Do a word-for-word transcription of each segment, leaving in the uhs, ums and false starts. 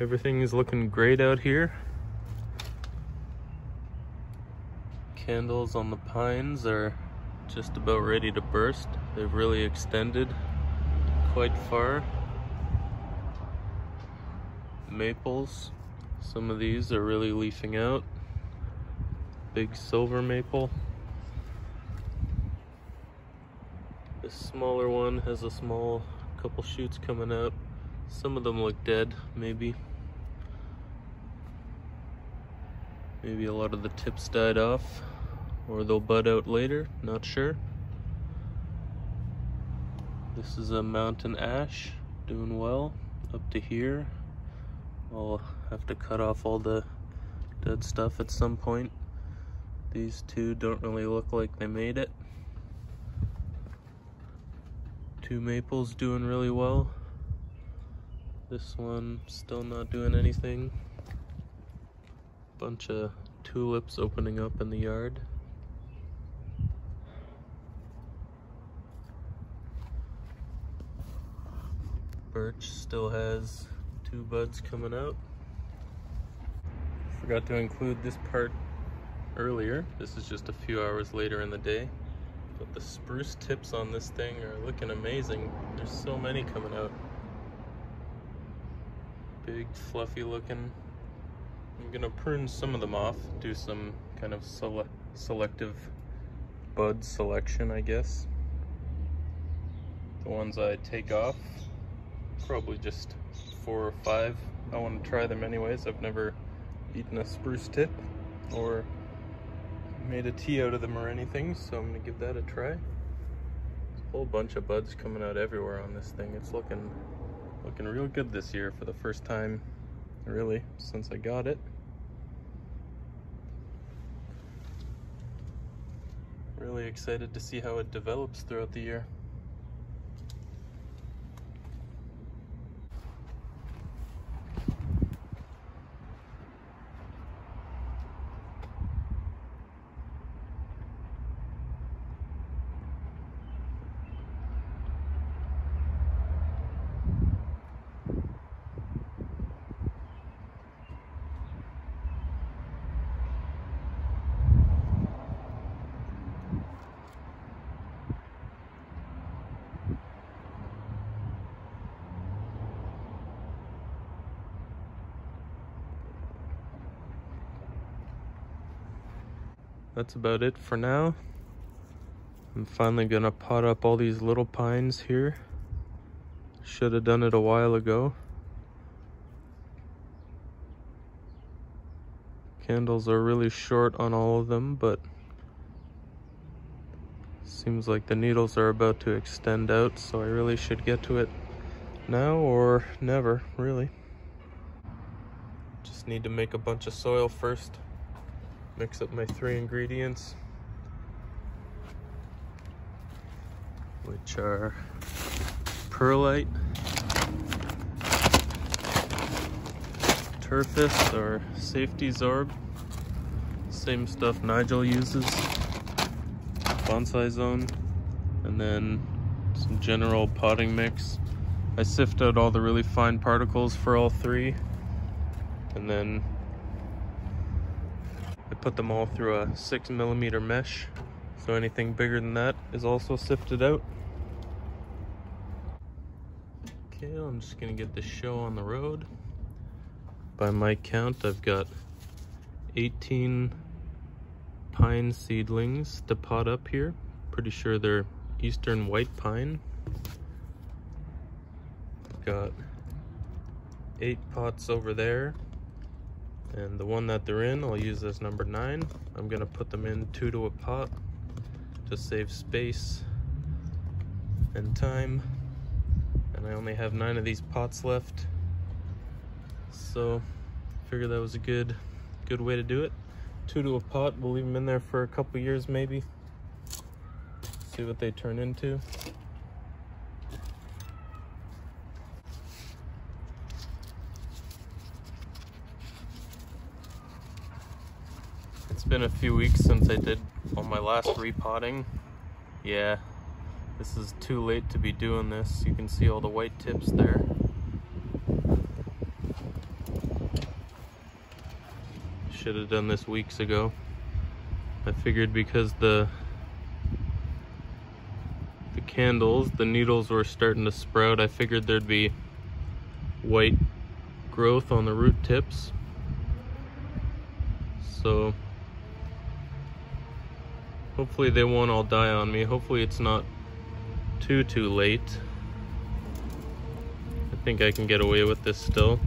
Everything is looking great out here. Candles on the pines are just about ready to burst. They've really extended quite far. Maples, some of these are really leafing out. Big silver maple. This smaller one has a small couple shoots coming up. Some of them look dead, maybe. Maybe a lot of the tips died off, or they'll bud out later, not sure. This is a mountain ash, doing well, up to here. I'll have to cut off all the dead stuff at some point. These two don't really look like they made it. Two maples doing really well. This one still not doing anything. Bunch of tulips opening up in the yard. Birch still has two buds coming out. Forgot to include this part earlier. This is just a few hours later in the day. But the spruce tips on this thing are looking amazing. There's so many coming out. Big, fluffy looking. I'm gonna prune some of them off, do some kind of sele selective bud selection, I guess. The ones I take off, probably just four or five. I want to try them anyways. I've never eaten a spruce tip or made a tea out of them or anything, so I'm gonna give that a try. There's a whole bunch of buds coming out everywhere on this thing. It's looking, looking real good this year for the first time, really, since I got it. Really excited to see how it develops throughout the year. That's about it for now. I'm finally gonna pot up all these little pines here. Should have done it a while ago. Candles are really short on all of them, but seems like the needles are about to extend out, so I really should get to it now or never, really. Just need to make a bunch of soil first. Mix up my three ingredients, which are perlite, turface or safety sorb, same stuff Nigel uses, Bonsai Zone, and then some general potting mix. I sift out all the really fine particles for all three, and then put them all through a six millimeter mesh, so anything bigger than that is also sifted out. Okay, I'm just gonna get this show on the road. By my count, I've got eighteen pine seedlings to pot up here. Pretty sure they're Eastern White Pine. I've got eight pots over there. And the one that they're in, I'll use as number nine. I'm gonna put them in two to a pot to save space and time. And I only have nine of these pots left. So I figured that was a good, good way to do it. Two to a pot, we'll leave them in there for a couple years maybe. See what they turn into. It's been a few weeks since I did all my last repotting. Yeah, this is too late to be doing this. You can see all the white tips there. should have done this weeks ago. I figured because the the candles, the needles were starting to sprout, I figured there'd be white growth on the root tips. So hopefully they won't all die on me. Hopefully it's not too too late. I think I can get away with this still.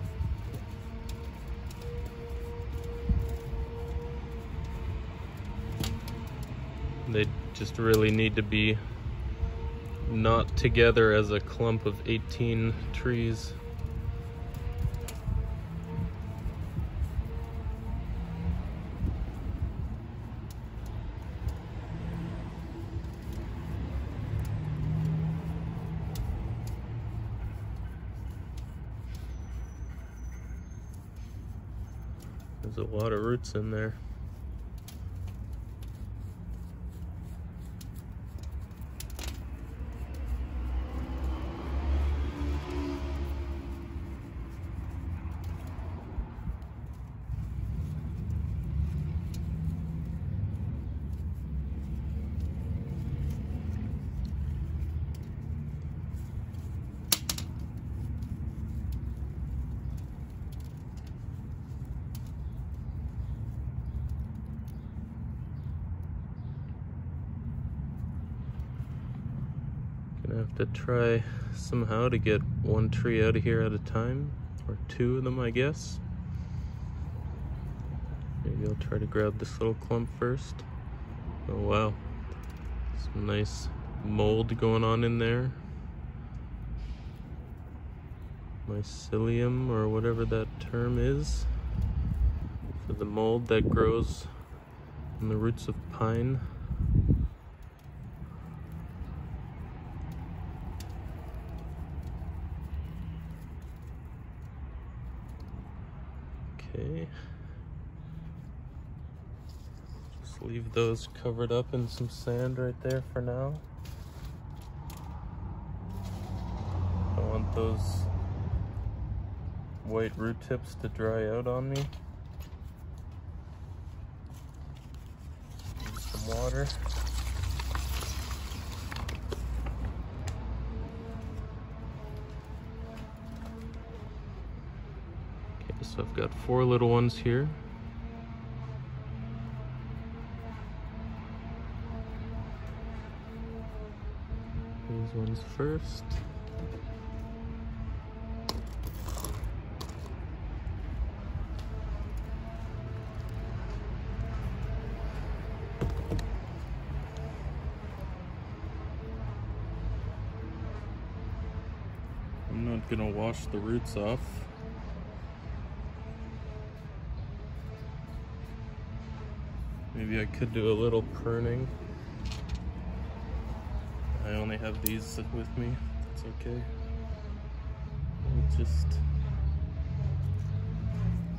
They just really need to be knot together as a clump of eighteen trees. There's a lot of roots in there. I have to try somehow to get one tree out of here at a time, or two of them, I guess. Maybe I'll try to grab this little clump first. Oh wow, some nice mold going on in there. Mycelium, or whatever that term is, for the mold that grows on the roots of pine. Okay, just leave those covered up in some sand right there for now. I want those white root tips to dry out on me. Need some water. So I've got four little ones here. These ones first. I'm not gonna wash the roots off. Maybe I could do a little pruning. I only have these with me. That's okay. I'll just,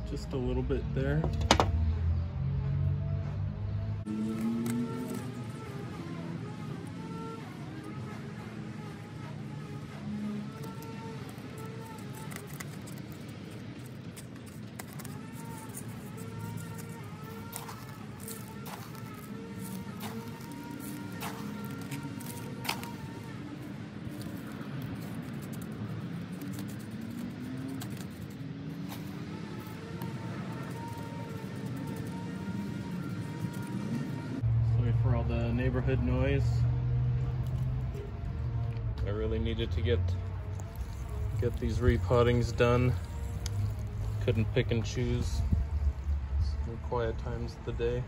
just a little bit there. The neighborhood noise. I really needed to get get these repottings done. Couldn't pick and choose. Some quiet times of the day.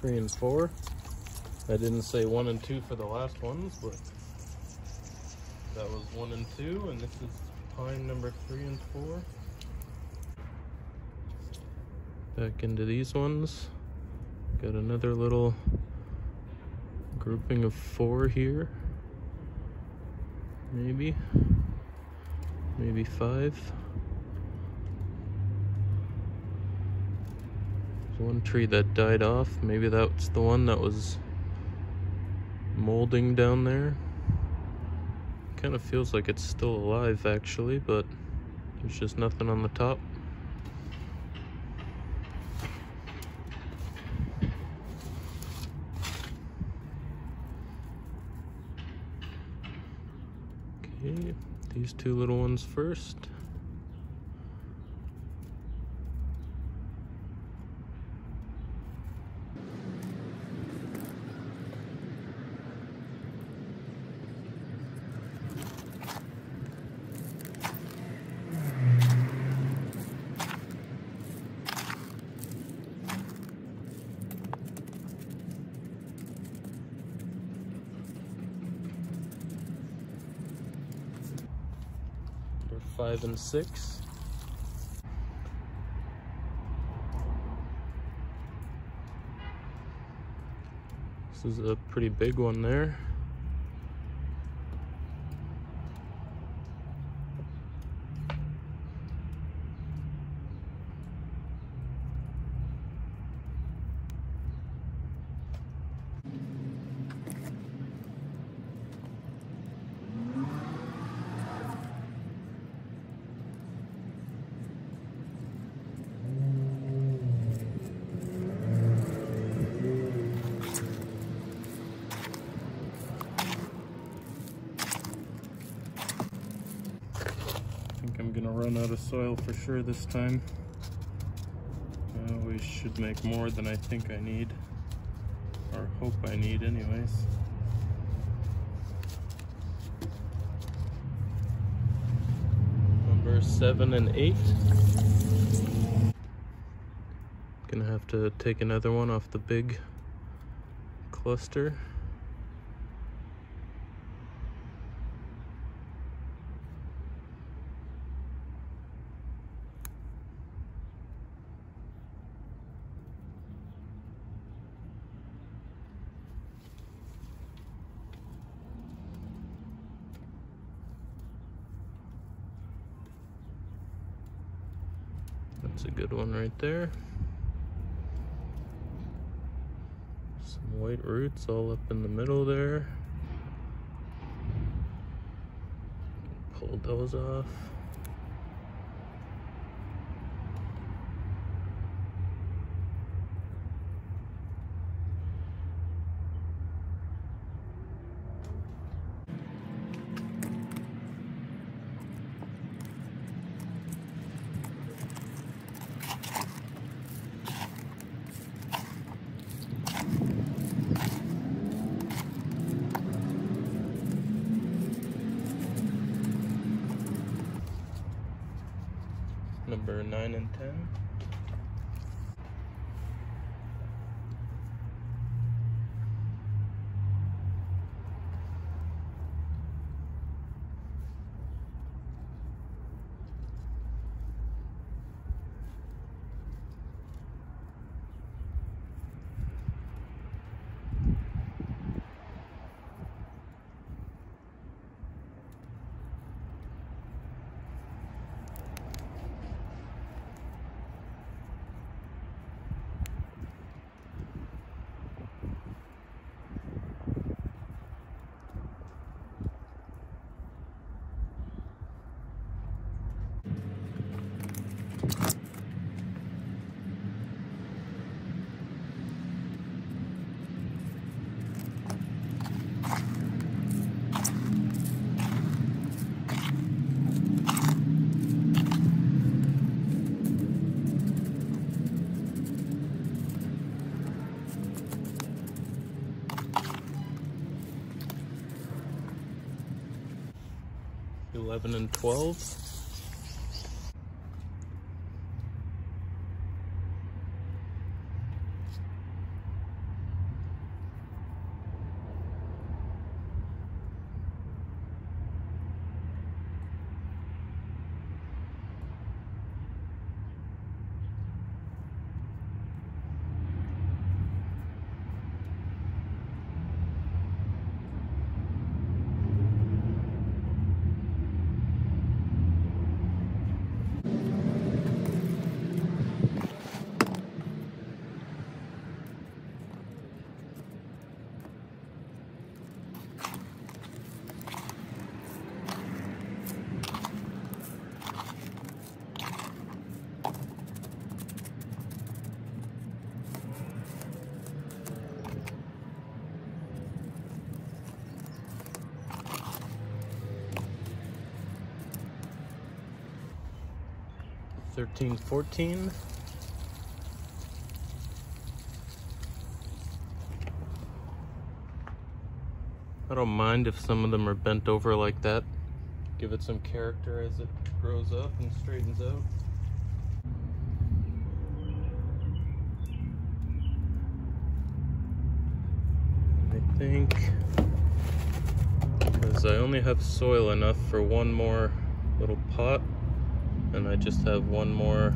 three and four. I didn't say one and two for the last ones, but that was one and two, and this is pine number three and four. Back into these ones. Got another little grouping of four here. Maybe. Maybe five. There's one tree that died off. Maybe that's the one that was molding down there. Kind of feels like it's still alive actually, but there's just nothing on the top. Okay, these two little ones first. Five and six. This is a pretty big one there. Out of soil for sure this time. Uh, we should make more than I think I need, or hope I need anyways. Number seven and eight. Gonna have to take another one off the big cluster. That's a good one right there. Some white roots all up in the middle there. Pull those off. Number nine and ten. eleven and twelve. thirteen, fourteen. I don't mind if some of them are bent over like that. Give it some character as it grows up and straightens out. I think, because I only have soil enough for one more little pot, and I just have one more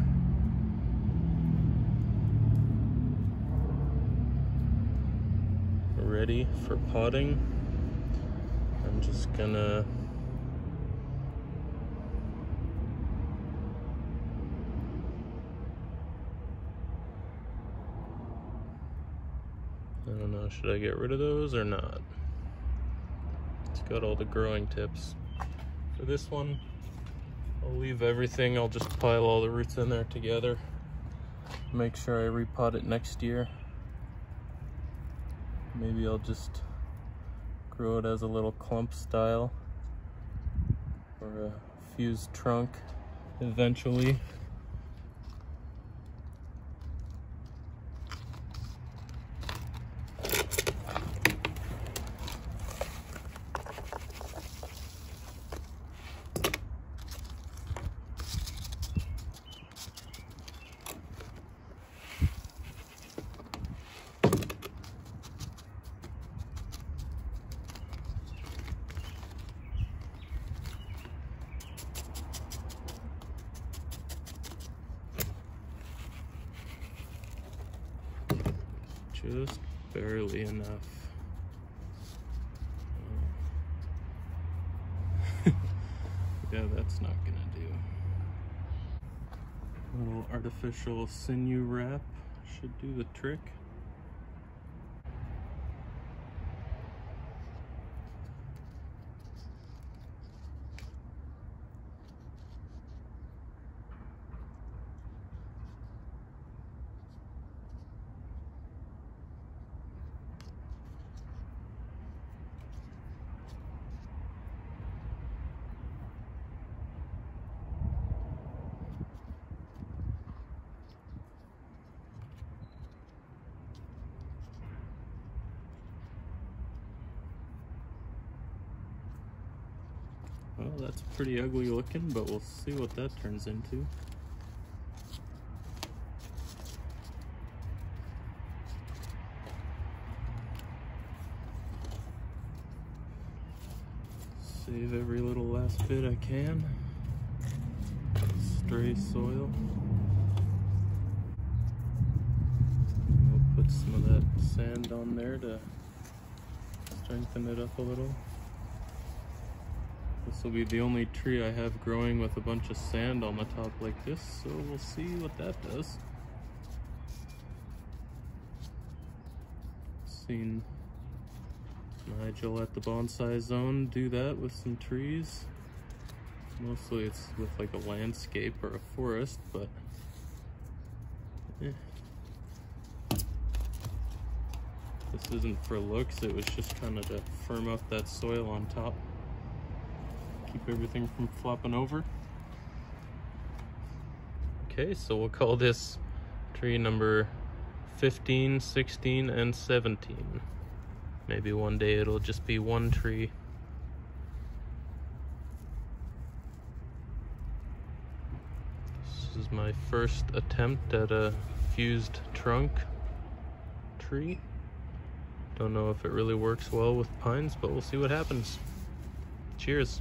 ready for potting. I'm just gonna I don't know, should I get rid of those or not? It's got all the growing tips. For this one, I'll leave everything. I'll just pile all the roots in there together. Make sure I repot it next year. Maybe I'll just grow it as a little clump style or a fused trunk eventually. Just barely enough. Yeah, that's not gonna do. A little artificial sinew wrap should do the trick. Well, that's pretty ugly looking, but we'll see what that turns into. Save every little last bit I can. Stray soil. We'll put some of that sand on there to strengthen it up a little. This will be the only tree I have growing with a bunch of sand on the top like this, so we'll see what that does. Seen Nigel at the Bonsai Zone do that with some trees. Mostly it's with like a landscape or a forest, but eh. This isn't for looks, it was just kind of to firm up that soil on top. Keep everything from flopping over. Okay, so we'll call this tree number fifteen, sixteen, and seventeen. Maybe one day it'll just be one tree. This is my first attempt at a fused trunk tree. Don't know if it really works well with pines, but we'll see what happens. Cheers.